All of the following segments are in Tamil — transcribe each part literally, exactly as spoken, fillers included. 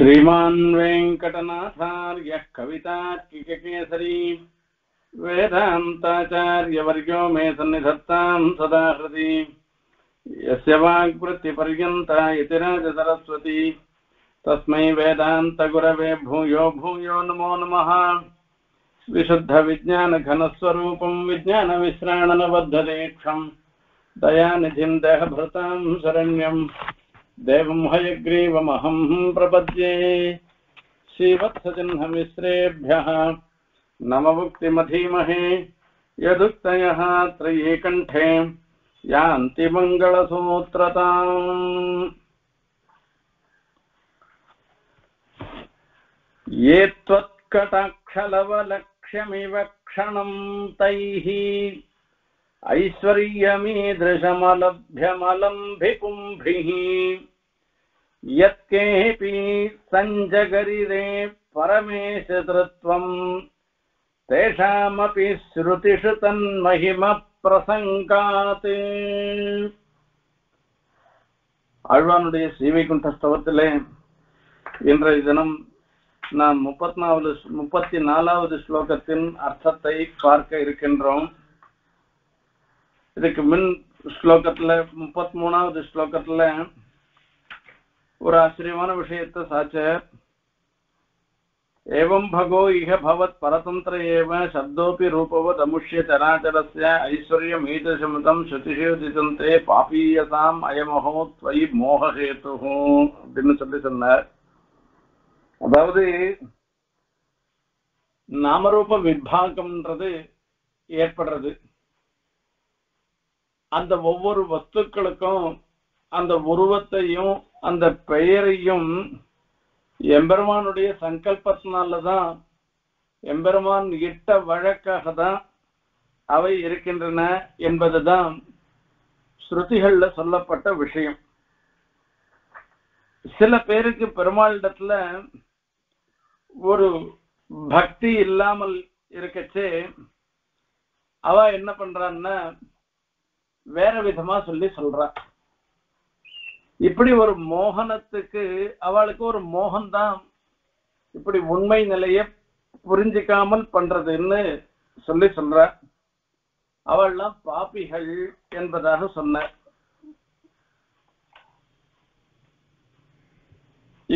श्रीमान् वेंकटनाथार्यः कवितात्किककेसरी वेदान्ताचार्यवर्यो मे सन्निधत्तां सदा हृदि यस्य वाग्वृत्तिपर्यन्ता यतिराजसरस्वती तस्मै वेदान्तगुरवे भूयो भूयो नमो नमः। विशुद्धविज्ञानघनस्वरूपं विज्ञानविश्राणनबद्धदीक्षं दयानिधिं देहभृतां शरण्यं देवं हयग्रीवमहं प्रपद्ये। श्रीवत्सजन्ममिश्रेभ्यः नमवुक्तिमधीमहे यदुक्तयः त्रयीकण्ठे यान्ति मङ्गलसूत्रताम्। ये त्वत्कटाक्षलवलक्ष्यमिव क्षणं तैः ऐश्वर्यमीदृशमलभ्यमलम्भिकुम्भिः यत्केऽपि सञ्जगरिरे परमेशतृत्वं तेषामपि श्रुतिषु तन्महिमप्रसङ्गात्। आழ்வானுடைய ஸ்ரீவைகுண்ட ஸ்தவத்திலே இன்றைய தினம் நாம் முப்பத்தி முப்பத்தி நாலாவது ஸ்லோகத்தின் அர்த்தத்தை பார்க்க இருக்கின்றோம். இதுக்கு முன் ஸ்லோகத்துல முப்பத்தி மூணாவது ஸ்லோகத்துல ஒரு ஆச்சரியமான விஷயத்தை சாச்சர் एवं भगो इह भवत् परतंत्र एव शब्दोपि रूपवत् अमुष्य चराचरस्य ऐश्वर्यम् ईदृशमिदं श्रुतिषु दिदन्ते पापीयसाम् अयमहो त्वयि मोहहेतुः அப்படின்னு சொல்லி சொன்னார். அதாவது நாமரூப விபாகம்ன்றது ஏற்படுறது. அந்த ஒவ்வொரு வஸ்துக்களுக்கும் அந்த உருவத்தையும் அந்த பெயரையும் எம்பெருமானுடைய சங்கல்பத்தினால்தான் எம்பெருமான் இட்ட வழக்காக தான் அவை இருக்கின்றன என்பதுதான் ஸ்ருதிகள்ல சொல்லப்பட்ட விஷயம். சில பேருக்கு பெருமாளிடத்துல ஒரு பக்தி இல்லாமல் இருக்கச்சே அவ என்ன பண்றான்னா வேற விதமா சொல்லி சொல்றா. இப்படி ஒரு மோகனத்துக்கு அவளுக்கு ஒரு மோகம்தான் இப்படி உண்மை நிலைய புரிஞ்சிக்காமல் பண்றதுன்னு சொல்லி சொல்ற. அவள்லாம் பாபிகள் என்பதாக சொன்ன.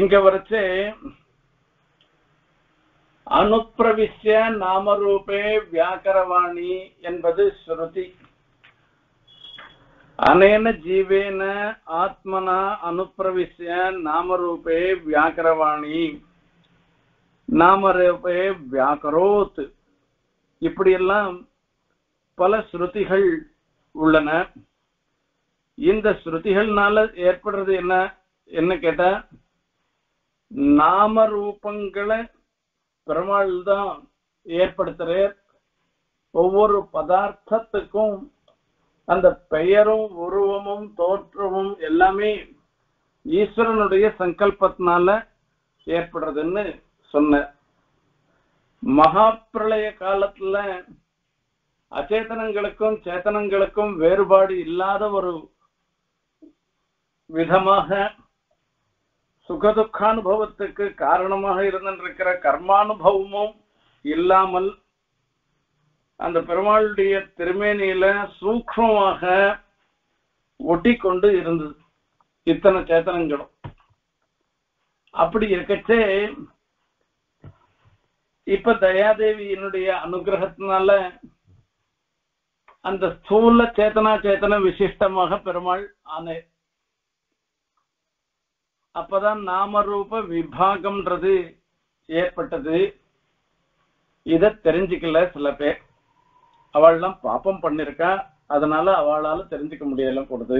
இங்க வரைச்சே அனுப்பிரவிஷ்ய நாமரூபே வியாக்கரவாணி என்பது ஸ்ருதி. अनेन जीवेन आत्मना अनुप्रविश्य नामरूपे व्याकरवाणी नामरूपे व्याकरोत् இப்படி எல்லாம் பல ஸ்ருதிகள் உள்ளன. இந்த ஸ்ருதிகள்னால ஏற்படுறது என்ன என்ன கேட்டா நாம ரூபங்களை பெருமாள் தான் ஏற்படுத்துற. ஒவ்வொரு பதார்த்தத்துக்கும் அந்த பெயரும் உருவமும் தோற்றமும் எல்லாமே ஈஸ்வரனுடைய சங்கல்பத்தினால ஏற்படுறதுன்னு சொன்ன. மகா பிரளய காலத்துல அச்சேதனங்களுக்கும் சேத்தனங்களுக்கும் வேறுபாடு இல்லாத ஒரு விதமாக சுகதுக்கானுபவத்துக்கு காரணமாக இருந்திருக்கிற கர்மானுபவமும் இல்லாமல் அந்த பெருமாளுடைய திருமேனியில சூக்ஷ்மமாக ஒட்டி கொண்டு இருந்தது இத்தனை சேத்தனங்களும். அப்படி இருக்கச்சே இப்ப தயாதேவியினுடைய அனுகிரகத்தினால அந்த ஸ்தூல சேத்தனா சேத்தன விசிஷ்டமாக பெருமாள் ஆனே. அப்பதான் நாமரூப விபாகம்ன்றது ஏற்பட்டது. இதை தெரிஞ்சுக்கல சில பேர். அவள்லாம் பாப்பம் பண்ணிருக்கா, அதனால அவளால தெரிஞ்சுக்க முடியல கூடுது.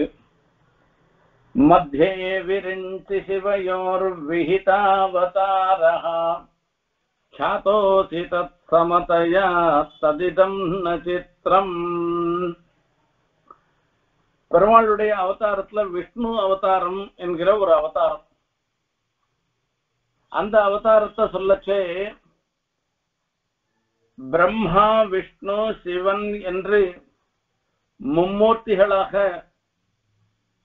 மத்தியே விரிஞ்சி சிவயோர் விஹிதாவதாரஹ சாதோசி தத் சமதயா ததிதம் ந சித்ரம். பெருமாளுடைய அவதாரத்துல விஷ்ணு அவதாரம் என்கிற ஒரு அவதாரம். அந்த அவதாரத்தை சொல்லச்சே பிரம்மா விஷ்ணு சிவன் என்று மும்மூர்த்திகளாக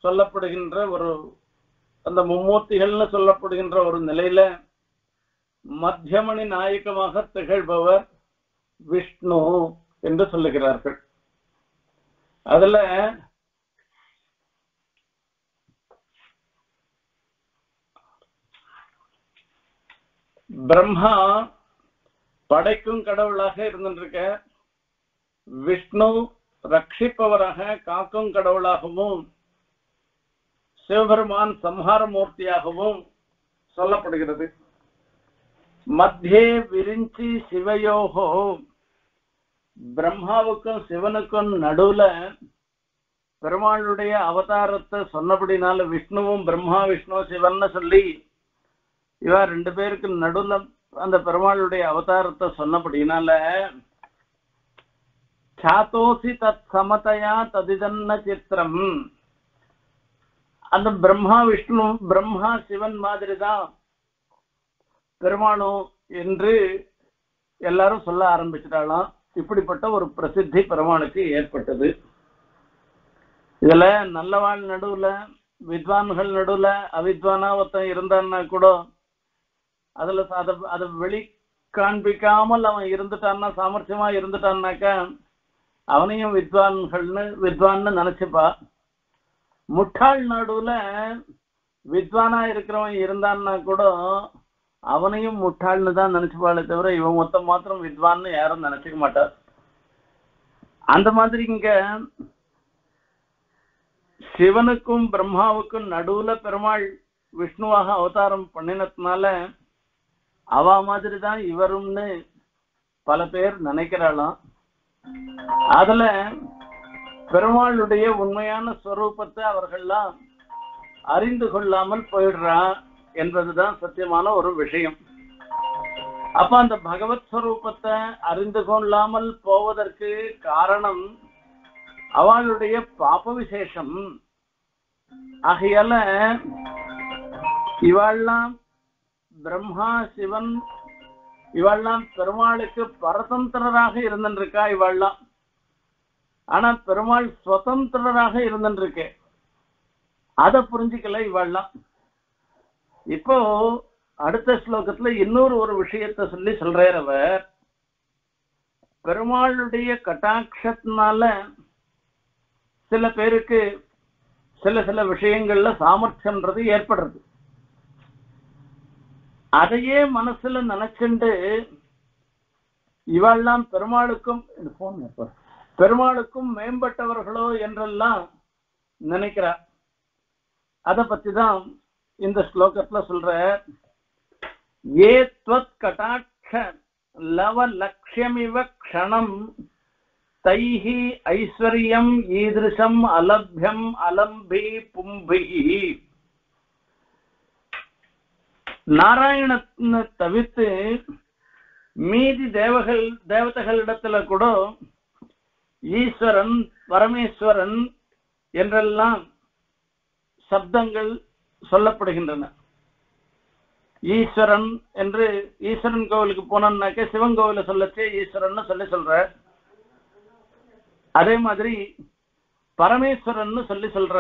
சொல்லப்படுகின்ற ஒரு அந்த மும்மூர்த்திகள்னு சொல்லப்படுகின்ற ஒரு நிலையில மத்தியமணி நாயகமாக திகழ்பவர் விஷ்ணு என்று சொல்லுகிறார்கள். அதுல பிரம்மா படைக்கும் கடவுளாக இருந்திருக்க, விஷ்ணு ரட்சிப்பவராக காக்கும் கடவுளாகவும், சிவபெருமான் சம்ஹார மூர்த்தியாகவும் சொல்லப்படுகிறது. மத்தியே விரிஞ்சி சிவயோகோ, பிரம்மாவுக்கும் சிவனுக்கும் நடுவுல பெருமாளுடைய அவதாரத்தை சொன்னபடினால விஷ்ணுவும் பிரம்மா விஷ்ணு சிவன் சொல்லி இவா ரெண்டு பேருக்கு நடுவுல அந்த பெருமாளுடைய அவதாரத்தை சொன்னபடினால சாத்தோசி தத் சமதையா ததிதன்ன சித்திரம், அந்த பிரம்மா விஷ்ணு பிரம்மா சிவன் மாதிரி தான் பெருமானும் என்று எல்லாரும் சொல்ல ஆரம்பிச்சிட்டாலாம். இப்படிப்பட்ட ஒரு பிரசித்தி பெருமானுக்கு ஏற்பட்டது. இதுல நல்லவாள் நடுவுல வித்வான்கள் நடுவுல அவித்வானா ஒருத்தன் இருந்தான்னா கூட அதுல அத அதை வெளி காண்பிக்காமல் அவன் இருந்துட்டான்னா, சாமர்த்தியமா இருந்துட்டான்னாக்கா அவனையும் வித்வான்கள்னு வித்வான்னு நினைச்சுப்பா. முட்டாள் நடுவுல வித்வானா இருக்கிறவன் இருந்தான்னா கூட அவனையும் முட்டாள்னு தான் நினைச்சுப்பாளே தவிர இவன் மொத்தம் மாத்திரம் வித்வான்னு யாரும் நினைச்சுக்க மாட்டார். அந்த மாதிரி இங்க சிவனுக்கும் பிரம்மாவுக்கும் நடுவுல பெருமாள் விஷ்ணுவாக அவதாரம் பண்ணினதுனால அவ மாதிரி தான் இவரும்னு பல பேர் நினைக்கிறாளாம். அதுல பெருமாளுடைய உண்மையான ஸ்வரூபத்தை அவர்கள்லாம் அறிந்து கொள்ளாமல் போயிடுறா என்பதுதான் சத்தியமான ஒரு விஷயம். அப்ப அந்த பகவத் ஸ்வரூபத்தை அறிந்து கொள்ளாமல் போவதற்கு காரணம் அவளுடைய பாப விசேஷம். ஆகையால இவாள்லாம் பிரம்மா சிவன் இவாள்லாம் பெருமாளுக்கு பரதந்திரராக இருந்திருக்கா இவாள்லாம். ஆனா பெருமாள் சுதந்திரராக இருந்திருக்க அதை புரிஞ்சுக்கல இவாள்லாம். இப்போ அடுத்த ஸ்லோகத்துல இன்னொரு ஒரு விஷயத்த சொல்லி சொல்றார் அவர். பெருமாளுடைய கட்டாட்சத்தினால சில பேருக்கு சில சில விஷயங்கள்ல சாமர்த்தியம்ன்றது ஏற்படுறது. அதையே மனசுல நினைச்சுண்டு இவெல்லாம் பெருமாளுக்கும் பெருமாளுக்கும் மேம்பட்டவர்களோ என்றெல்லாம் நினைக்கிறார். அதை பத்தி தான் இந்த ஸ்லோகத்துல சொல்ற. ஏ த்வத் கடாட்ச லவ லட்சியமிவ க்ஷணம் தைஹி ஐஸ்வர்யம் ஈதிருஷம் அலப்யம் அலம்பி பும்பிஹி. நாராயணத்தை தவிர்த்து மீதி தேவர்கள் தேவதைகளிடத்துல கூட ஈஸ்வரன் பரமேஸ்வரன் என்றெல்லாம் சப்தங்கள் சொல்லப்படுகின்றன. ஈஸ்வரன் என்று ஈஸ்வரன் கோவிலுக்கு போனோம்னாக்க சிவன் கோவில சொல்லச்சே ஈஸ்வரன் சொல்லி சொல்ற. அதே மாதிரி பரமேஸ்வரன் சொல்லி சொல்ற,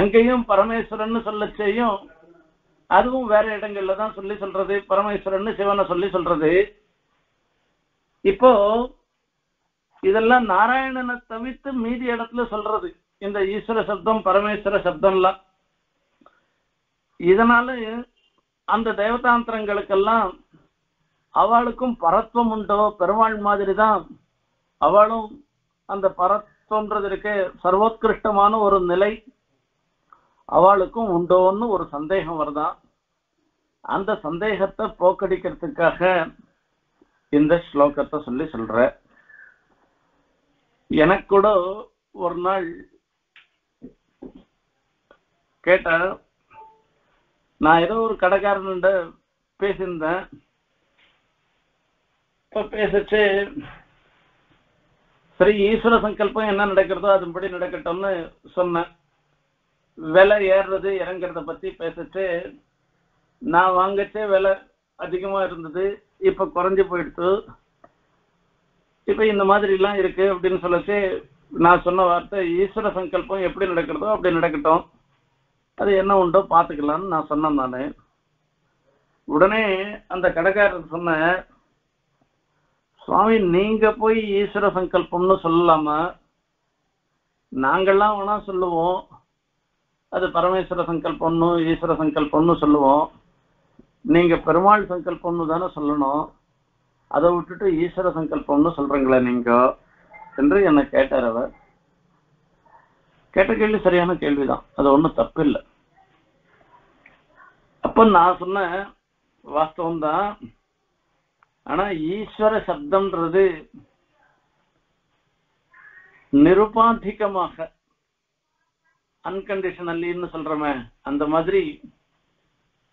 அங்கேயும் பரமேஸ்வரன் சொல்லச்சேயும் அதுவும் வேற இடங்கள்ல தான் சொல்லி சொல்றது பரமேஸ்வரன் சிவனை சொல்லி சொல்றது. இப்போ இதெல்லாம் நாராயணனை தவிர்த்து மீதி இடத்துல சொல்றது இந்த ஈஸ்வர சப்தம் பரமேஸ்வர சப்தம்லாம். இதனால அந்த தேவதாந்திரங்களுக்கெல்லாம் அவளுக்கும் பரத்துவம் உண்டோ, பெருமாள் மாதிரி தான் அவளும் அந்த பரத்துவம்ன்றது இருக்க சர்வோத்கிருஷ்டமான ஒரு நிலை அவளுக்கும் உண்டோன்னு ஒரு சந்தேகம் வருதான். அந்த சந்தேகத்தை போக்கடிக்கிறதுக்காக இந்த ஸ்லோகத்தை சொல்லி சொல்ற. எனக்கு கூட ஒரு நாள் கேட்ட, நான் ஏதோ ஒரு கடைக்காரன்கிட்ட பேசியிருந்தேன். இப்ப பேசிச்சு சரி ஈஸ்வர சங்கல்பம் என்ன நடக்கிறதோ அதுபடி நடக்கட்டும்னு சொன்னேன். விலை ஏறுறது இறங்கிறத பத்தி பேசிச்சு. நான் வாங்கச்சே விலை அதிகமா இருந்தது, இப்ப குறைஞ்சு போயிடுச்சு, இப்ப இந்த மாதிரி எல்லாம் இருக்கு அப்படின்னு சொல்லச்சு. நான் சொன்ன வார்த்தை ஈஸ்வர சங்கல்பம் எப்படி நடக்கிறதோ அப்படி நடக்கட்டும், அது என்ன உண்டோ பார்த்துக்கலாம்னு நான் சொன்னேன். நான் உடனே அந்த கடகாரர் சொன்னார், சுவாமி நீங்க போய் ஈஸ்வர சங்கல்பம்னு சொல்லலாமா? நாங்கள்லாம் வேணா சொல்லுவோம், அது பரமேஸ்வர சங்கல்பம்னு ஈஸ்வர சங்கல்பம்னு சொல்லுவோம், நீங்க பெருமாள் சங்கல்பம்னு தானே சொல்லணும், அதை விட்டுட்டு ஈஸ்வர சங்கல்பம்னு சொல்றீங்களே நீங்க என்று என்னை கேட்டார். அவர் கேட்ட கேள்வி சரியான கேள்விதான், அது ஒன்றும் தப்பு இல்லை. அப்ப நான் சொன்ன வாஸ்தவம் தான். ஆனா ஈஸ்வர சப்தம்ன்றது நிருபாதிகமாக அன்கண்டிஷனல்னு சொல்றமே அந்த மாதிரி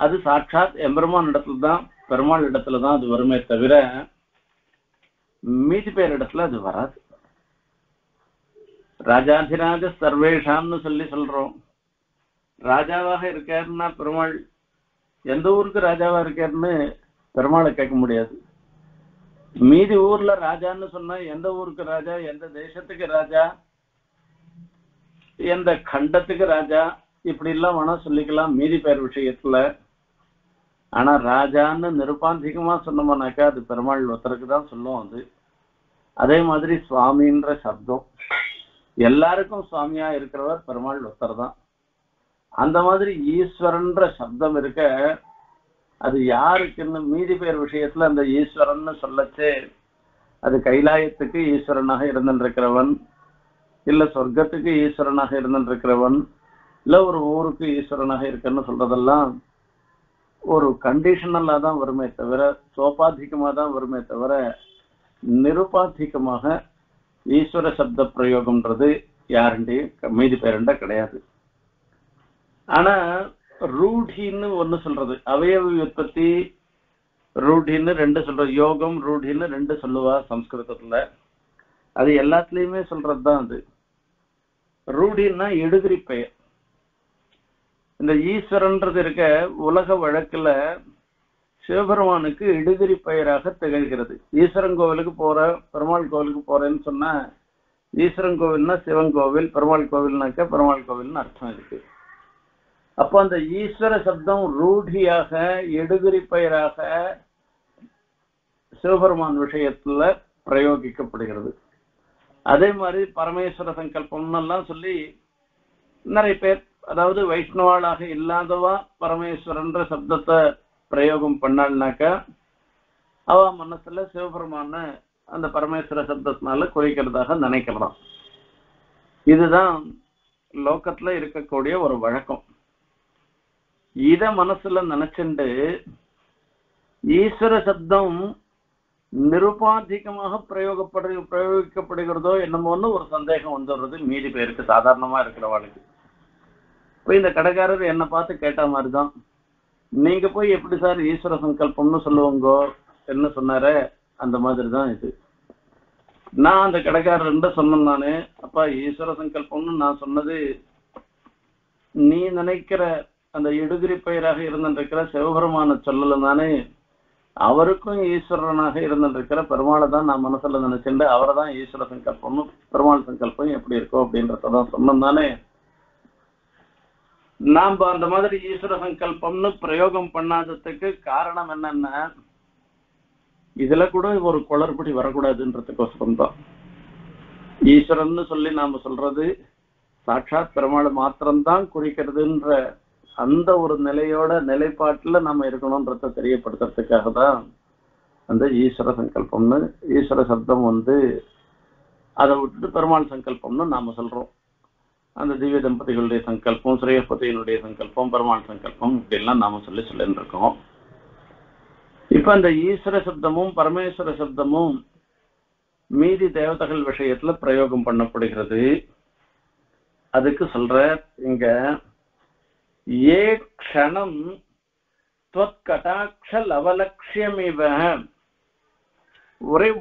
அது சாட்சாத் எம்பெருமான் இடத்துலதான், பெருமாள் இடத்துலதான் அது வருமே தவிர மீதி பேர் இடத்துல அது வராது. ராஜாதிராஜ சர்வேஷாம்னு சொல்லி சொல்றோம். ராஜாவாக இருக்காருன்னா பெருமாள், எந்த ஊருக்கு ராஜாவா இருக்காருன்னு பெருமாளை கேட்க முடியாது. மீதி ஊர்ல ராஜான்னு சொன்னா எந்த ஊருக்கு ராஜா, எந்த தேசத்துக்கு ராஜா, எந்த கண்டத்துக்கு ராஜா, இப்படி எல்லாம் வேணா சொல்லிக்கலாம் மீதி பேர் விஷயத்துல. ஆனா ராஜான்னு நிருபாந்திகமா சொன்னோம்னாக்கா அது பெருமாள் ஒருத்தருக்கு தான் சொல்லும். அது அதே மாதிரி சுவாமின்ற சப்தம் எல்லாருக்கும் சுவாமியா இருக்கிறவர் பெருமாள் ஒருத்தர் தான். அந்த மாதிரி ஈஸ்வரன்ற சப்தம் இருக்க அது யாருக்குன்னு மீதி பேர் விஷயத்துல அந்த ஈஸ்வரன்னு சொல்லச்சு அது கைலாயத்துக்கு ஈஸ்வரனாக இருந்துருக்கிறவன், இல்ல சொர்க்கத்துக்கு ஈஸ்வரனாக இருந்துருக்கிறவன், இல்ல ஒரு ஊருக்கு ஈஸ்வரனாக இருக்கன்னு சொல்றதெல்லாம் ஒரு கண்டிஷனலா தான் வருமே தவிர, சோபாதிகமா தான் வருமே தவிர, நிருபாதிகமாக ஈஸ்வர சப்த பிரயோகம்ன்றது யாருண்டி மீதி பேருண்டா கிடையாது. ஆனா ரூடின்னு ஒண்ணு சொல்றது, அவயவ உற்பத்தி ரூடின்னு ரெண்டு சொல்ற, யோகம் ரூடின்னு ரெண்டு சொல்லுவா சம்ஸ்கிருதத்துல, அது எல்லாத்துலயுமே சொல்றதுதான். அது ரூடின்னா எடுகிரி பெயர். இந்த ஈஸ்வரன்றது இருக்க உலக வழக்குல சிவபெருமானுக்கு எடுகிரி பெயராக திகழ்கிறது. ஈஸ்வரன் கோவிலுக்கு போற, பெருமாள் கோவிலுக்கு போறேன்னு சொன்னா ஈஸ்வரன் கோவில்னா சிவன் கோவில், பெருமாள் கோவில்னாக்க பெருமாள் கோவில்னு அர்த்தம் இருக்கு. அப்போ அந்த ஈஸ்வர சப்தம் ரூடியாக எடுகிரி பெயராக சிவபெருமான் விஷயத்துல பிரயோகிக்கப்படுகிறது. அதே மாதிரி பரமேஸ்வர சங்கல்பம்னு எல்லாம் சொல்லி நிறைய பேர், அதாவது வைஷ்ணவாளாக இல்லாதவா பரமேஸ்வரன்ற சப்தத்தை பிரயோகம் பண்ணாள்னாக்கா அவ மனசுல சிவபெருமான அந்த பரமேஸ்வர சப்தத்தினால குறிக்கிறதாக நினைக்கலாம். இதுதான் லோகத்துல இருக்கக்கூடிய ஒரு வழக்கம். இத மனசுல நினைச்சுண்டு ஈஸ்வர சப்தம் நிருபாதிகமாக பிரயோகப்படு பிரயோகிக்கப்படுகிறதோ என்னமோன்னு ஒரு சந்தேகம் வந்துடுறது மீதி பேருக்கு, சாதாரணமா இருக்கிறவாளுக்கு. இப்போ இந்த கடைக்காரர் என்னை பார்த்து கேட்ட மாதிரிதான், நீங்க போய் எப்படி சார் ஈஸ்வர சங்கல்பம்னு சொல்லுவோங்கோ என்ன சொன்னாரு, அந்த மாதிரி தான் இது. நான் அந்த கடைக்காரர்கிட்ட சொன்னேன் நானு, அப்பா ஈஸ்வர சங்கல்பம்னு நான் சொன்னது நீ நினைக்கிற அந்த எடுகிரி பெயராக இருந்துருக்கிற சிவபெருமான சொல்லலனானே, அவருக்கும் ஈஸ்வரனாக இருந்துருக்கிற பெருமாளை தான் நான் மனசுல நினைச்சுட்டு அவரை தான் ஈஸ்வர சங்கல்பம்னு, பெருமாள் சங்கல்பம் எப்படி இருக்கும் அப்படின்றதான் சொன்னோம் தானே. நாம் அந்த மாதிரி ஈஸ்வர சங்கல்பம்னு பிரயோகம் பண்ணாததுக்கு காரணம் என்னன்னா இதுல கூட ஒரு குளறுபடி வரக்கூடாதுன்றதுக்கோசரம் தான் ஈஸ்வரன்னு சொல்லி நாம சொல்றது சாட்சாத் பெருமாள் மாத்திரம்தான் குறிக்கிறதுன்ற அந்த ஒரு நிலையோட நிலைப்பாட்டுல நாம இருக்கணும்ன்றத தெரியப்படுத்துறதுக்காக தான் அந்த ஈஸ்வர சங்கல்பம்னு ஈஸ்வர சப்தம் வந்து அதை விட்டுட்டு பெருமாள் சங்கல்பம்னு நாம சொல்றோம். அந்த திவ்ய தம்பதிகளுடைய சங்கல்பம், ஸ்ரீயப்பதியினுடைய சங்கல்பம், பெருமாள் சங்கல்பம் இப்படிலாம் நாம சொல்லி சொல்லிட்டு இருக்கோம். இப்ப அந்த ஈஸ்வர சப்தமும் பரமேஸ்வர சப்தமும் மீதி தேவதைகள் விஷயத்துல பிரயோகம் பண்ணப்படுகிறது. அதுக்கு சொல்ற இங்க, ஏ க்ஷணம் த்வத்கடாட்ச லவலட்சியமிவ உரை,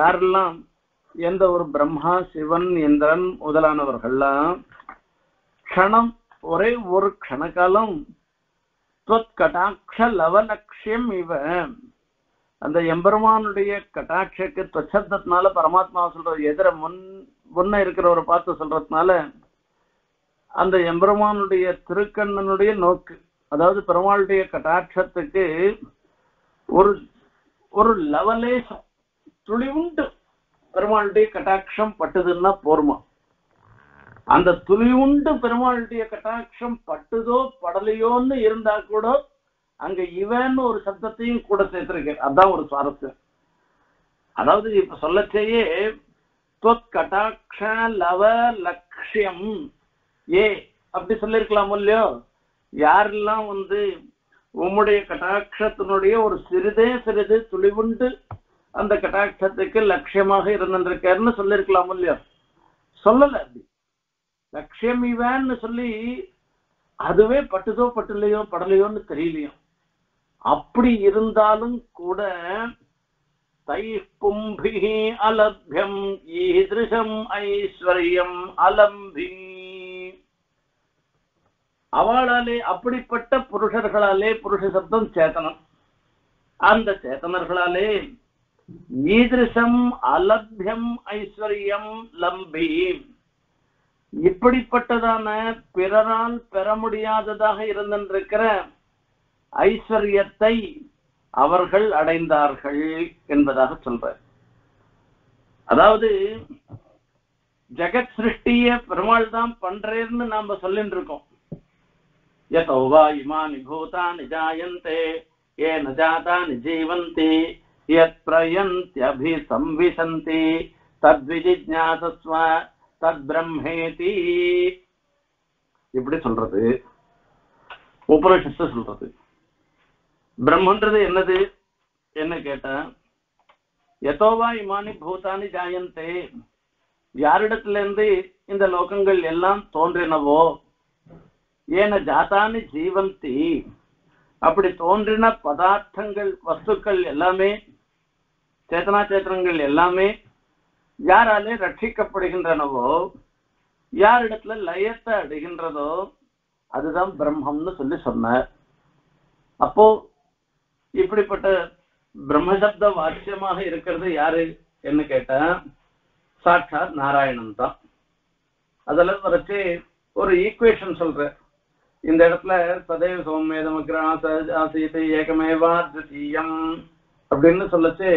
யாரெல்லாம் எந்த ஒரு பிரம்மா சிவன் இந்திரன் முதலானவர்கள்லாம் க்ஷணம் ஒரே ஒரு க்ஷணகாலம் த்வத்கடாட்ச லவலட்சியம் இவ அந்த எம்பெருமானுடைய கடாட்சக்கு த்வச்சப்தத்தினால பரமாத்மாவை சொல்றது எதிர முன் முன்ன இருக்கிறவரை பார்த்து சொல்றதுனால அந்த எம்பெருமானுடைய திருக்கண்ணனுடைய நோக்கு, அதாவது பெருமாளுடைய கடாட்சத்துக்கு ஒரு ஒரு லவலேசம் துளிவுண்டு பெருமாளுடைய கடாட்சம் பட்டுதுன்னா போர்மா. அந்த துளிவுண்டு பெருமாளுடைய கடாட்சம் பட்டுதோ படலையோன்னு இருந்தா கூட அங்க இவன்னு ஒரு சப்தத்தையும் கூட சேர்த்திருக்கார். அதான் ஒரு சுவாரஸ்யம். அதாவது இப்ப சொல்லச்சேயே கடாட்ச லவ லட்சியம் ஏ அப்படி சொல்லிருக்கலாம் இல்லையோ? யாரெல்லாம் வந்து உம்முடைய கடாட்சத்தினுடைய ஒரு சிறிதே சிறிது துளிவுண்டு அந்த கடாட்சத்துக்கு லட்சியமாக இருந்திருக்காருன்னு சொல்லிருக்கலாம் இல்லையோ? சொல்லல. அப்படி லட்சியம் இவன்னு சொல்லி அதுவே பட்டுதோ பட்டுலையோ படலையோன்னு தெரியலையோ. அப்படி இருந்தாலும் கூட தைப்பும்பிஹி அலப்யம் ஈதிருஷம் ஐஸ்வர்யம் அலம்பி, அவளாலே அப்படிப்பட்ட புருஷர்களாலே, புருஷ சப்தம் சேத்தனம், அந்த சேத்தனர்களாலே ஈதிருஷம் அலப்யம் ஐஸ்வர்யம் லம்பி, இப்படிப்பட்டதான பிறரால் பெற முடியாததாக இருந்திருக்கிற ஐஸ்வர்யத்தை அவர்கள் அடைந்தார்கள் என்பதாக சொல்றார். அதாவது ஜெகத் சிருஷ்டிய பெருமாள் தான் பண்றேன்னு நாம சொல்லிட்டு இருக்கோம். யதோவா இமானி பூதானி ஜாயந்தே ஏன ஜாதானி ஜீவந்தி யத் பிரயந்த்யபி சம்விசந்தி தத்விஜிஜ்ஞாசஸ்வ தத் பிரம்மேதி, இப்படி சொல்றது உபனிஷத்து சொல்றது. பிரம்மன்றது என்னது என்ன கேட்டா, எதோவா இமானி பூதானி ஜாயந்தே, யாரிடத்துல இருந்து இந்த லோகங்கள் எல்லாம் தோன்றினவோ, ஏன ஜாதானி ஜீவந்தி, அப்படி தோன்றின பதார்த்தங்கள் வஸ்துக்கள் எல்லாமே சேதனா சேத்திரங்கள் எல்லாமே யாராலே ரட்சிக்கப்படுகின்றனவோ, யாரிடத்துல லயத்தை அடைகின்றதோ அதுதான் பிரம்மம்னு சொல்லி சொன்னார். அப்போ இப்படிப்பட்ட பிரம்மசப்த வாக்கியமாக இருக்கிறது யாரு என்ன கேட்டா சாட்சாத் நாராயணன் தான். அதெல்லாம் வரைச்சு ஒரு ஈக்குவேஷன் சொல்ற. இந்த இடத்துல சதேவ சோமேதமக்ராசீதை ஏகமேவாத்விதீயம் அப்படின்னு சொல்லச்சு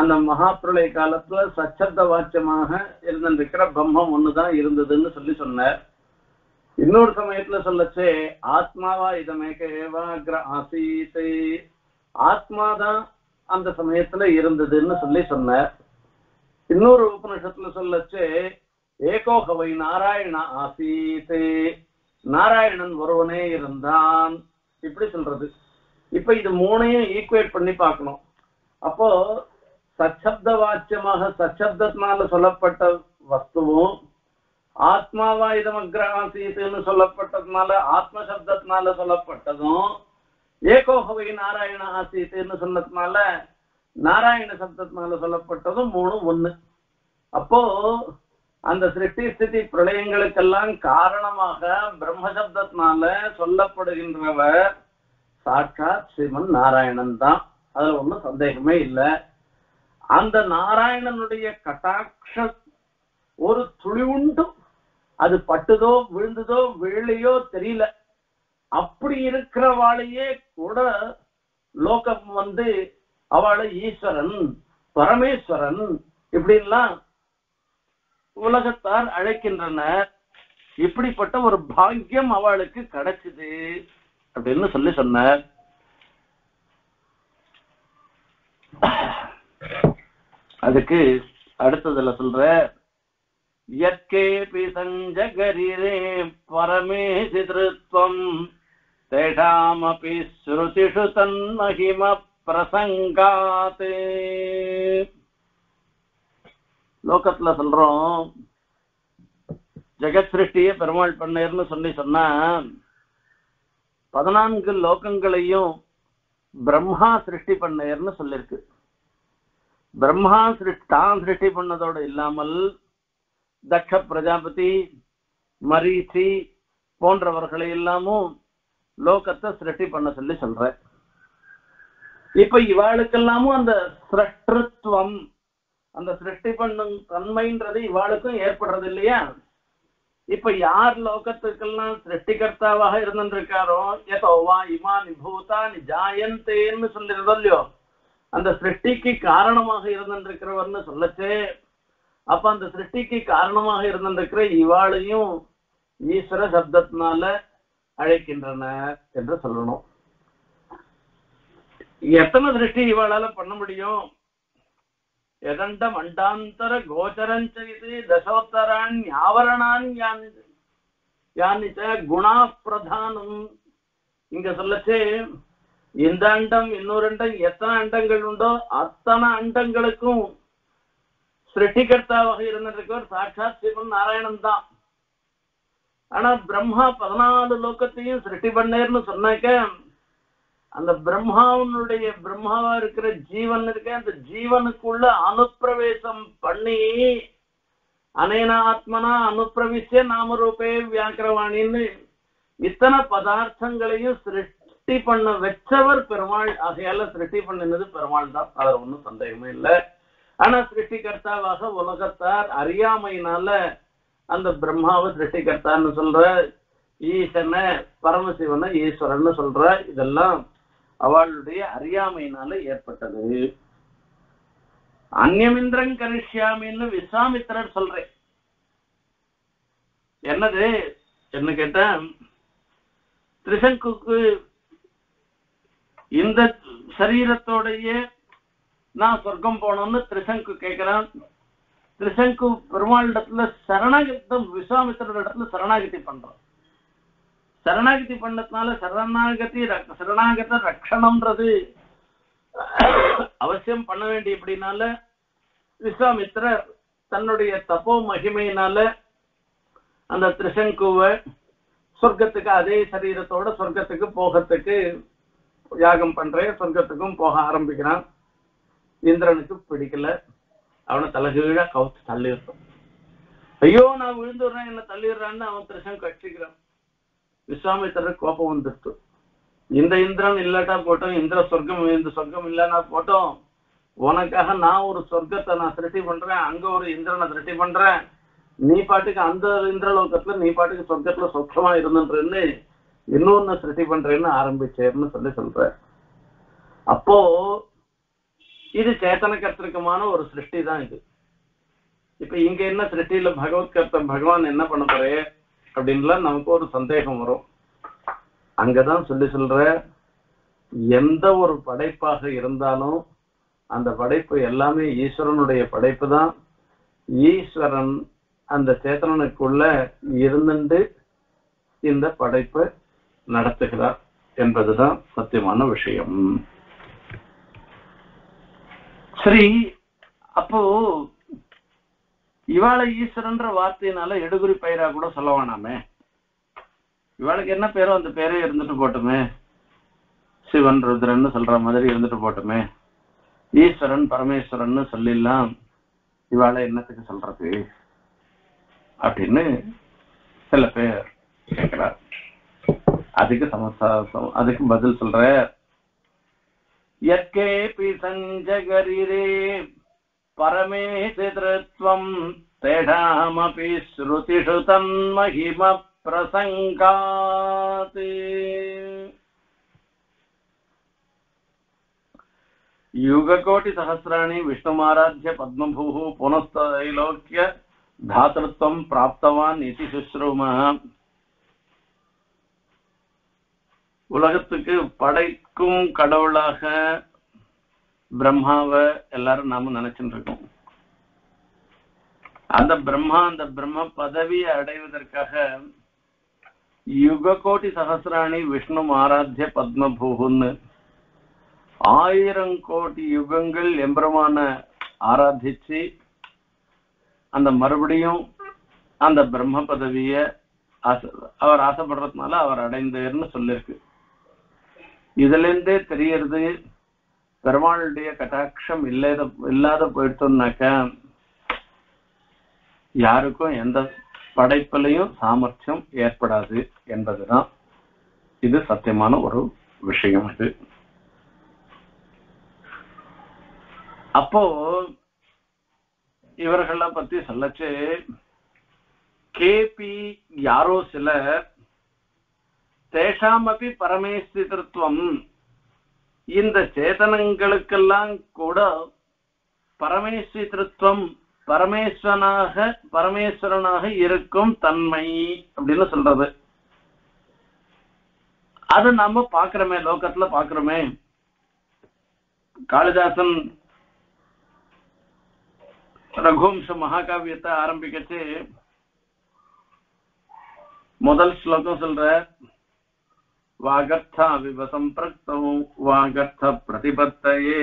அந்த மகாபிரளய காலத்துல சச்சப்த வாக்கியமாக இருந்திருக்கிற பிரம்மம் ஒண்ணுதான் இருந்ததுன்னு சொல்லி சொன்னார். இன்னொரு சமயத்துல சொல்லச்சு ஆத்மாவா இதமேக ஏவாக்ர ஆசீதை, ஆத்மாதான் அந்த சமயத்துல இருந்ததுன்னு சொல்லி சொன்னார். இன்னொரு உபநிஷத்துல சொல்லச்சு ஏகோகவை நாராயண ஆசீத், நாராயணன் ஒருவனே இருந்தான், இப்படி சொல்றது. இப்ப இது மூணையும் ஈக்குவேட் பண்ணி பார்க்கணும். அப்போ சச்சப்த வாக்கியமாக சச்சப்தத்தினால சொல்லப்பட்ட வஸ்துவும், ஆத்மாவா இதமக்ர ஆசீத்னு சொல்லப்பட்டதுனால ஆத்மசப்தத்தினால சொல்லப்பட்டதும், ஏகோகவை நாராயண ஆசீத்னு சொன்னதுனால நாராயண சப்தத்தினால சொல்லப்பட்டதும் மூணும் ஒண்ணு. அப்போ அந்த சிருஷ்டி ஸ்திதி பிரளயங்களுக்கெல்லாம் காரணமாக பிரம்மசப்தத்தினால சொல்லப்படுகின்றவர் சாட்சாத் ஸ்ரீமன் நாராயணன் தான். அதுல ஒன்றும் சந்தேகமே இல்லை. அந்த நாராயணனுடைய கடாட்ச ஒரு துளி உண்டு, அது பட்டுதோ விழுந்ததோ விழலையோ தெரியல. அப்படி இருக்கிறவாளையே கூட லோகம் வந்து அவளை ஈஸ்வரன் பரமேஸ்வரன் இப்படின்லாம் உலகத்தார் அழைக்கின்றனர். இப்படிப்பட்ட ஒரு பாக்கியம் அவளுக்கு கிடைச்சது அப்படின்னு சொல்லி சொன்னார். அதுக்கு அடுத்ததுல சொல்ற யத்கேபி சஞ்சகரிரே பரமேசி திருத்வம் தேஷாமபி ஸ்ருதிஷு தன்மஹிமா பிரசங்காத். லோகத்துல சொல்றோம் ஜெகத் சிருஷ்டிய பெருமாள் பண்ணேர்னு சொல்லி சொன்னா பதினான்கு லோகங்களையும் பிரம்மா சிருஷ்டி பண்ணேர்னு சொல்லிருக்கு. பிரம்மா சிருஷ்டி தான் சிருஷ்டி பண்ணதோடு இல்லாமல் தக்ஷ பிரஜாபதி மரீச்சி போன்றவர்களை எல்லாமும் லோகத்தை சிருஷ்டி பண்ண சொல்லி சொல்ற. இப்ப இவாளுக்கெல்லாமும் அந்த சிரஷ்டத்துவம் அந்த சிருஷ்டி பண்ணும் தன்மைன்றது இவாளுக்கும் ஏற்படுறது இல்லையா? இப்ப யார் லோகத்துக்கெல்லாம் சிருஷ்டிகர்த்தாவாக இருந்திருக்காரோ ஏதோ வா இமானி பூதானி ஜாயந்தேன்னு சொல்லிருந்தோம் இல்லையோ அந்த சிருஷ்டிக்கு காரணமாக இருந்திருக்கிறவர்னு சொல்லச்சே அப்ப அந்த சிருஷ்டிக்கு காரணமாக இருந்திருக்கிற இவாளையும் ஈஸ்வர சப்தத்தினால அழைக்கின்றனர் என்று சொல்லணும் எத்தனை திருஷ்டி இவாளால பண்ண முடியும் यदंड मंडातर गोचरंच दशोत्तराण्यवरणा यानी गुण प्रधान इंसलचे अंडम इनोरंडम एतना अंडो अतने अंडू सृष्टिकर्ता साक्षात् शिवन नारायणन आना ब्रह्मा पदनालु लोकत्तैयुम सृष्टि पण्णेर्नु सोन्नाके அந்த பிரம்மாவனுடைய பிரம்மாவா இருக்கிற ஜீவன் இருக்க அந்த ஜீவனுக்குள்ள அனுப்பிரவேசம் பண்ணி அனேனாத்மனா அனுப்பிரவிச்சே நாமரூபே வியாக்கிரவாணின்னு இத்தனை பதார்த்தங்களையும் சிருஷ்டி பண்ண வச்சவர் பெருமாள் ஆகையால சிருஷ்டி பண்ணினது பெருமாள் தான் அது ஒன்றும் சந்தேகமே இல்லை ஆனா சிருஷ்டிகர்த்தாவாக உலகத்தார் அறியாமையினால அந்த பிரம்மாவை சிருஷ்டிகர்த்தான்னு சொல்ற ஈசன பரமசிவன ஈஸ்வரன்னு சொல்ற இதெல்லாம் அவளுடைய அறியாமையினால ஏற்பட்டது அன்யமிந்திரம் கரிஷ்யாமின்னு விஸ்வாமித்திரர் சொல்றேன் என்னது என்ன கேட்டா திரிசங்குக்கு இந்த சரீரத்தோடையே நான் சொர்க்கம் போனோம்னு திரிசங்கு கேட்கிறான் திரிசங்கு பெருமாள் இடத்துல சரணாகத்தம் விஸ்வாமித்திரோட இடத்துல சரணாகதி பண்றான் शरणागति पड़नाल शरणागति शरणागत रक्षण अवश्यम पड़ना विश्वामित्र तन्नुடைய तपो महिमाल அந்த திரிசங்குவை சொர்க்கத்துக்கு அதே சரீரத்தோட சொர்க்கத்துக்கு போகத்துக்கு யாகம் பண்றே சொர்க்கத்துக்கும் போக ஆரம்பிக்கிறான் இந்திரனுக்கு பிடிக்கல அவன தலைகீழா கவுத்து தள்ளிடுறான் ஐயோ நான் விழுந்துறேன் என்ன தள்ளிடுறான்னு அவன் திரிசங்கு கட்சிக்கிறான் विश्वामित्र कोपम इंद्रन इलाटा पोटो इंद्र स्वर्गम स्वर्गम इलाना पोटो उन ना और स्वर्गते ना सृष्टि पड़े अं और इंद्रन सृष्टि पड़े नहीं पाटक अंद इंद्रलोक नहीं पाटक स्वर्गत सौख्यम इन सृष्टि पड़े आरमचर अपो इत चेतनकर्तृकान और सृष्टि इं सृष्टि भगवत्कर्त भगवान एना पड़े अब नमक और सदेह वो अंतर पड़पा अश्वर पड़पा ईश्वर अेतन पड़पा सत्य विषय श्री अपो इवा ईश्वर वार्ताल एडगुरी पैरा कूड़वानामे इवा पेर अंतमें शिवन रुद्रन मारे ईश्वर परमेश्वरन इवा अब सब पे अद्क बदल ये परमेतृत्वं तेढामपि श्रुतिषु तन्महिम प्रसंगात् युगकोटिसहस्राणि विष्णुमाराध्य पद्मभूः पुनस्त्रैलोक्य धातृत्वं प्राप्तवान् इति शुश्रुमा उलगत्तुक्कु पडैक्कुम कडवलाग ब्रह्माव எல்லாரும் நாம நினைச்சிட்டு இருக்கோம் அந்த ब्रह्मा அந்த ब्रह्म பதவியை அடைவதற்காக யுககோடி சஹஸ்ராணி விஷ்ணு ஆராத்ய பத்மபூஹுன்னு ஆயிரம் கோடி யுகங்கள் எம்பெருமான ஆராதிச்சி அந்த மறுபடியும் அந்த ब्रह्म பதவியை அவர் ஆசைப்படுறதுனால அவர் அடைந்தார்னு சொல்லிருக்கு இதுல இருந்தே தெரியிறது பெருமாளுடைய கடாட்சம் இல்லாத இல்லாத போயிடுச்சுன்னாக்கா யாருக்கும் எந்த படைப்பிலையும் சாமர்த்தியம் ஏற்படாது என்பதுதான் இது சத்தியமான ஒரு விஷயம் இது அப்போ இவர்களை பத்தி சொல்லச்சு केपि यारो सिलर तेषामपि परमेष्ठितृत्वम् इंद चेतनंगळुक्केल्लाम कूड परमेष्ठितृत्वम् परमेश्वरनाग परमेश्वरनाग इरुक्कुम तन्मै அப்படினு சொல்றது. அது நாம பார்க்கறமே, லோகத்துல பார்க்கறமே. காளிதாசன் ரகுவம்ச மகாகாவியத்தை ஆரம்பிக்கச்சு முதல் ஸ்லோகம் சொல்ற வாகர்த்தா விவசம்பிரக்தௌ வாகர்த்த பிரதிபத்தயே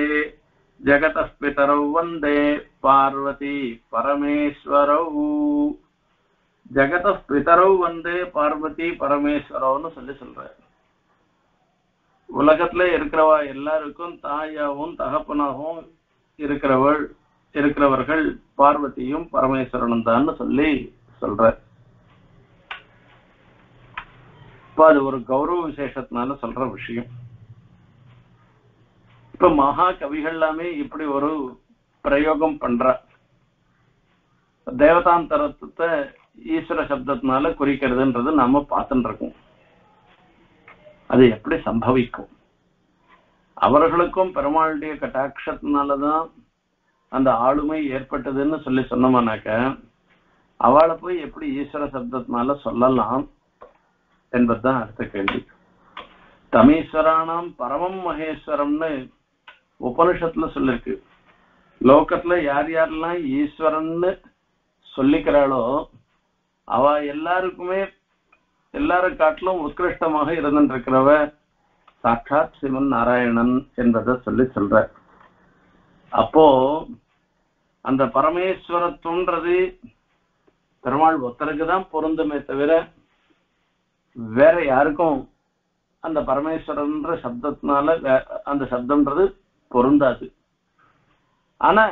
जगतः पितरौ वंदे पार्वती परमेश्वरौ जगतः पितरौ वंदे पार्वती परमेश्वरौनु சொல்லி சொல்றாரு. உலகத்துல இருக்கிறவா எல்லாருக்கும் தாயாவும் தகப்பனாகவும் இருக்கிறவள் இருக்கிறவர்கள் பார்வதியும் பரமேஸ்வரனும் தான்னு சொல்லி சொல்றாரு. இப்ப அது ஒரு கௌரவ விசேஷத்தினால சொல்ற விஷயம். तो महा कविगल्लामे इप्पड़ी ओरु प्रयोगम पण्रा देवतांतरत्ते ईश्वर शब्दत्नाल कुरिक्किरदुन्रदु नाम पातुन्निरुक्कोम. अदु एप्पड़ी संभविक्कुम अवर्गळुक्कुम परमाळुडैय कटाक्षत्नाल दान अंद आळुमै एर्पट्टदुन्नु सोल्लि सोन्नमानाक अवाळ पोई एप्पड़ी ईश्वर शब्दत्नाल सोल्ललाम एन्बदुदान अर्थ केल्वी. तमीश्वराणाम परमं महेश्वरम्नु उपनिषत्तुल सोल्लिरुक्कु. लोकत्तुल यार यारेल्लाम ईश्वरन्नु सोल्लिक्रालो अव एल्लारुक्कुमे एल्लारुक्क काट्टिலும் उत्कृष्टமாக இருந்திருக்கிறவ சாட்சாத் சிவன் நாராயணன் என்பதை சொல்லி சொல்றார். அப்போ அந்த பரமேஸ்வரத்துன்றது பெருமாள் ஒருத்தருக்கு தான் பொருந்துமே தவிர வேற யாருக்கும் அந்த பரமேஸ்வரன்ற சப்தத்தினால அந்த சப்தம்ன்றது பொருந்தாது. ஆனா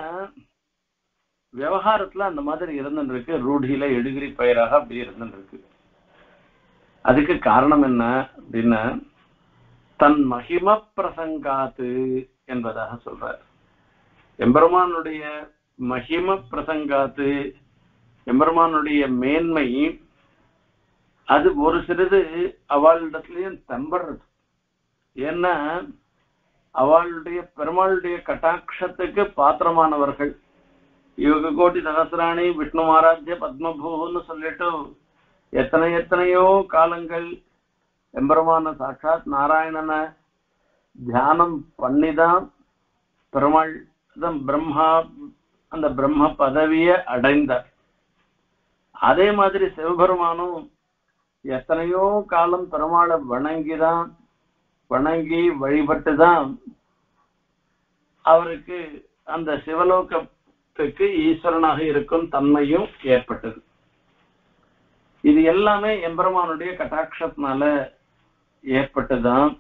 விவகாரத்துல அந்த மாதிரி இருந்துருக்கு, ரூடியில எடுகிரி பயிராக அப்படி இருந்துருக்கு. அதுக்கு காரணம் என்ன அப்படின்னா தன் மகிம பிரசங்காத்து என்பதாக சொல்றார். எம்பெருமானுடைய மகிம பிரசங்காத்து, எம்பெருமானுடைய மேன்மை அது ஒரு சிறிது அவளிடத்துலயும் தம்புறது. ஏன்னா அவளுடைய பெருமாளுடைய கட்டாட்சத்துக்கு பாத்திரமானவர்கள் யோக கோட்டி சகசிராணி விஷ்ணு ஆராத்திய பத்மபூன்னு சொல்லிட்டு எத்தனை எத்தனையோ காலங்கள் எம்பெருமான சாட்சாத் நாராயணனை தியானம் பண்ணிதான் பெருமாள் பிரம்மா அந்த பிரம்ம பதவியை அடைந்தார். அதே மாதிரி சிவபெருமானும் எத்தனையோ காலம் பெருமாளை வணங்கிதான் வணங்கி வழிபட்டுதான் அவருக்கு அந்த சிவலோகத்துக்கு ஈஸ்வரனாக இருக்கும் தன்மையும் ஏற்பட்டது. இது எல்லாமே எம்பெருமானுடைய கடாட்சத்தினால ஏற்பட்டுதான்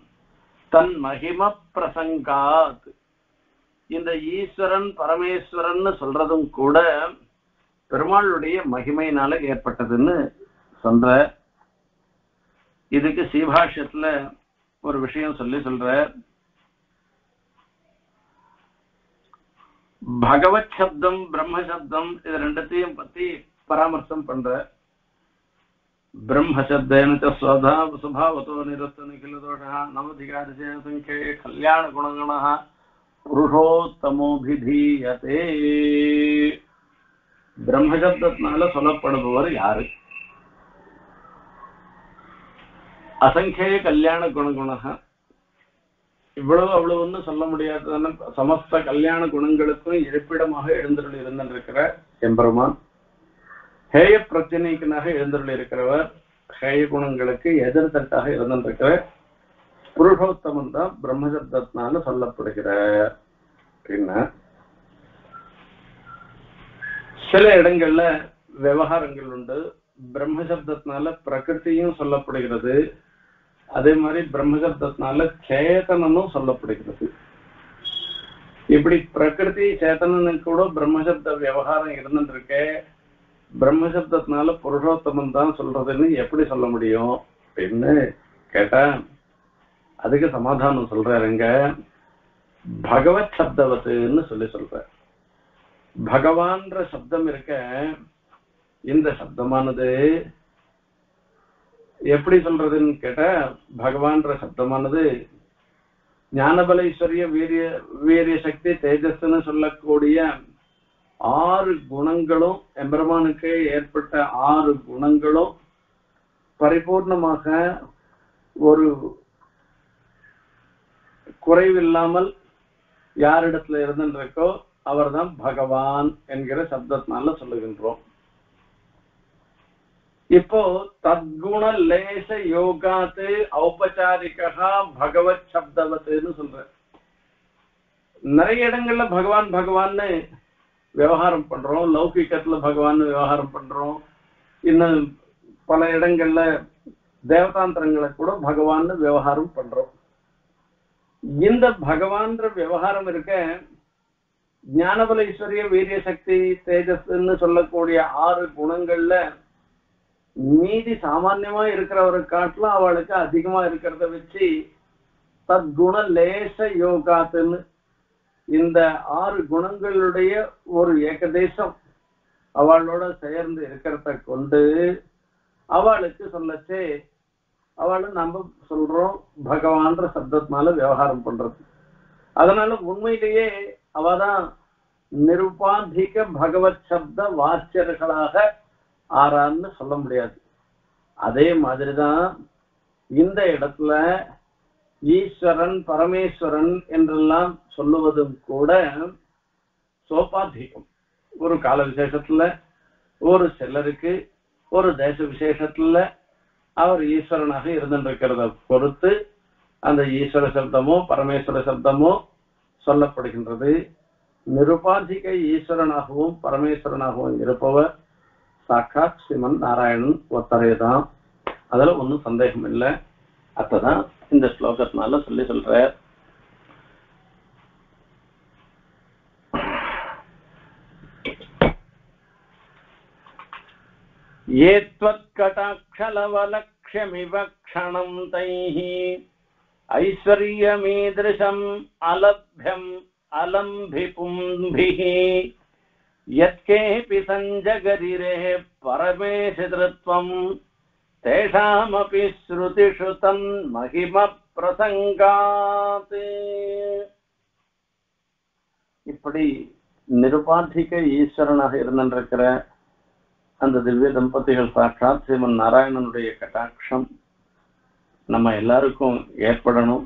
தன் மகிம பிரசங்காத். இந்த ஈஸ்வரன் பரமேஸ்வரன்னு சொல்றதும் கூட பெருமாளுடைய மகிமையினால ஏற்பட்டதுன்னு சொல்ற. இதுக்கு சீபாஷ்யத்துல ஒரு விஷயம் சொல்லி சொல்ற. பகவத் சப்தம் பிரம்ம சப்தம் இது ரெண்டத்தையும் பத்தி பராமர்சம் பண்ற. பிரம்ம சப்தேன சுதா சுபாவதோ நிரஸ்த நிகிலதோஷா நமதிகாரசே சங்கே கல்யாண குணகணா புருஷோத்தமோபிதீயதே. பிரம்ம சப்தத்தினால சொல்லப்படுபவர் யாரு? असंख्य कल्याण गुणगुण इव्वो अव्वोवन्नु सोल्ल मुडियादु समस्त कल्याण गुणंगळुक्कुम इरिपिडमाग एळुंदरुळिरुंदर एम्बेरुमान हेय प्रतिनिधिनाग एळुंदरुळिरुक्किरवर हेय गुणंगळुक्कु एदिर्तट्टाग इरुंदर पुरुषोत्तमन तान ब्रह्म शब्दत्ताल सोल्लपडुगिरार. अप्पडिना சில இடங்கள்ல விவகாரங்கள் உண்டு. பிரம்ம சப்தத்தினால பிரகிருதியும் சொல்லப்படுகிறது, அதே மாதிரி பிரம்ம சப்தத்தினால சேதனனும் சொல்லப்படுகிறது. இப்படி பிரகிருதி சேதனனுக்கு கூட பிரம்ம சப்த விவகாரம் இருந்துருக்கு. பிரம்ம சப்தத்தினால புருஷோத்தமன் தான் சொல்றதுன்னு எப்படி சொல்ல முடியும் அப்படின்னு கேட்டா அதுக்கு சமாதானம் சொல்றாருங்க. பகவத் சப்தவத்துன்னு சொல்லி சொல்ற. பகவான்ற சப்தம் இருக்க இந்த சப்தமானது எப்படி சொல்றதுன்னு கேட்டா பகவான்ற சப்தமானது ஞானபல ஐஸ்வர்ய வீரிய வீரிய சக்தி தேஜஸ்னு சொல்லக்கூடிய ஆறு குணங்களும் எம்பெருமானுக்கு ஏற்பட்ட ஆறு குணங்களும் பரிபூர்ணமாக ஒரு குறைவில்லாமல் யாரிடத்துல இருந்திருக்கோ அவர்தான் பகவான் என்கிற சப்தத்தினால சொல்லுகின்றோம். இப்போ தத்குண லேச யோகாத்து ஔபச்சாரிகா பகவத் சப்தவத்துன்னு சொல்ற. நிறைய இடங்கள்ல பகவான் பகவான்னு விவகாரம் பண்றோம், லௌகிகத்துல பகவான் விவகாரம் பண்றோம், இன்னும் பல இடங்கள்ல தேவதாந்திரங்களை கூட பகவான்னு விவகாரம் பண்றோம். இந்த பகவான்ற விவகாரம் இருக்க ஞானபல ஐஸ்வர்ய வீரிய சக்தி தேஜஸ்ன்னு சொல்லக்கூடிய ஆறு குணங்கள்ல மீதி சாமான்யமா இருக்கிறவரை காட்டிலும் அவளுக்கு அதிகமா இருக்கிறத வச்சு தத்குண லேச யோகாத்துன்னு இந்த ஆறு குணங்களுடைய ஒரு ஏகதேசம் அவளோட சேர்ந்து இருக்கிறத கொண்டு அவளுக்கு சொல்லச்சே அவளை நம்ம சொல்றோம் பகவான்ற சப்தத்தினால விவகாரம் பண்றது. அதனால உண்மையிலேயே அவதான் நிருபாதிக பகவத் சப்த வாச்சர்களாக ஆறான்னு சொல்ல முடியாது. அதே மாதிரிதான் இந்த இடத்துல ஈஸ்வரன் பரமேஸ்வரன் என்றெல்லாம் சொல்லுவதும் கூட சோபாதிகம். ஒரு கால விசேஷத்துல ஒரு சிலருக்கு ஒரு தேச விசேஷத்துல அவர் ஈஸ்வரனாக இருந்திருக்கிறத பொறுத்து அந்த ஈஸ்வர சப்தமோ பரமேஸ்வர சப்தமோ சொல்லப்படுகின்றது. நிருபாதிக ஈஸ்வரனாகவும் பரமேஸ்வரனாகவும் இருப்பவர் சாட்சாத் ஸ்ரீமன் நாராயணன் ஒத்தரே தான். அதுல ஒன்றும் சந்தேகம் இல்லை. அதான் இந்த ஸ்லோகத்தினால சொல்லி சொல்ற. ஏத்வத் கடாட்சலவலக்ஷமிவ க்ஷணம் தைஹி ஐஸ்வர்யமீத்ருஷம் அலப்யம் அலம்பி பும்பிஹி यत्केपि संजगरिरे परमेशतृत्वं तेषामपि श्रुतिषु तन् महिमा प्रसंगात्. இப்படி நிருபாதிக ஈஸ்வரனாக இருந்திருக்கிற அந்த திவ்ய தம்பதிகள் சாட்சாத் ஸ்ரீமன் நாராயணனுடைய கடாட்சம் நம்ம எல்லாருக்கும் ஏற்படணும்.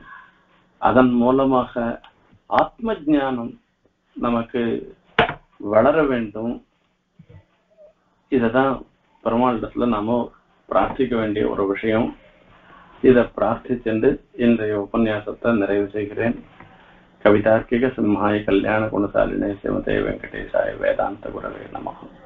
அதன் மூலமாக ஆத்ம ஞானம் நமக்கு வளர வேண்டும். இததான் பெருமாளிடத்துல நாம பிரார்த்திக்க வேண்டிய ஒரு விஷயம். இதை பிரார்த்திச்சென்று இன்றைய உபன்யாசத்தை நிறைவு செய்கிறேன். கவிதார்க்கிக சிம்ஹாய கல்யாண குணசாலினே சிவதே வெங்கடேசாய வேதாந்த குரவே நமஹ.